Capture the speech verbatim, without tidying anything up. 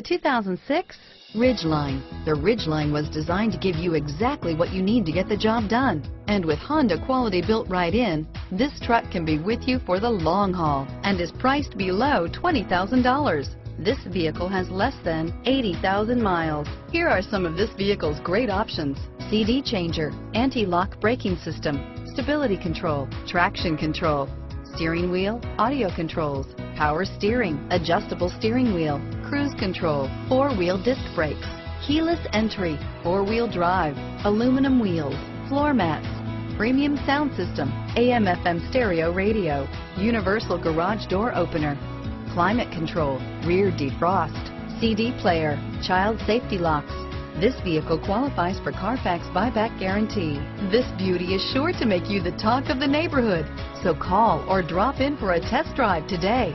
The two thousand six Ridgeline. The Ridgeline was designed to give you exactly what you need to get the job done. And with Honda quality built right in, this truck can be with you for the long haul and is priced below twenty thousand dollars. This vehicle has less than eighty thousand miles. Here are some of this vehicle's great options: C D changer, anti-lock braking system, stability control, traction control, steering wheel audio controls, power steering, adjustable steering wheel, cruise control, four-wheel disc brakes, keyless entry, four-wheel drive, aluminum wheels, floor mats, premium sound system, A M F M stereo radio, universal garage door opener, climate control, rear defrost, C D player, child safety locks. This vehicle qualifies for Carfax buyback guarantee. This beauty is sure to make you the talk of the neighborhood. So call or drop in for a test drive today.